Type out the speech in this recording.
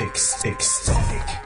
Exotic.